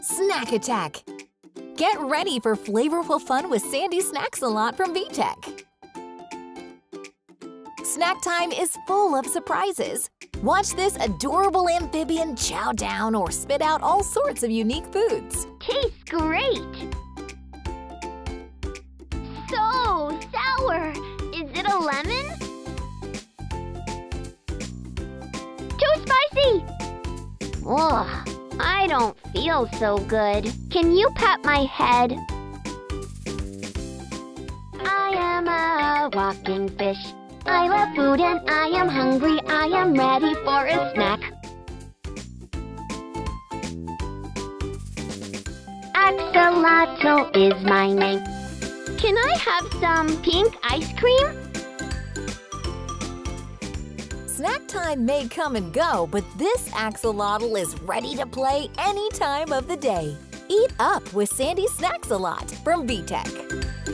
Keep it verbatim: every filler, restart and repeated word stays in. Snack Attack! Get ready for flavorful fun with Sandy Snacks-a-Lot from V-Tech! Snack time is full of surprises. Watch this adorable amphibian chow down or spit out all sorts of unique foods. Tastes great! So sour! Is it a lemon? Too spicy! Ugh! I don't feel so good. Can you pat my head? I am a walking fish. I love food and I am hungry. I am ready for a snack. Axolotl is my name. Can I have some pink ice cream? Snack time may come and go, but this axolotl is ready to play any time of the day. Eat up with Sandy Snacks-a-Lot from V-Tech.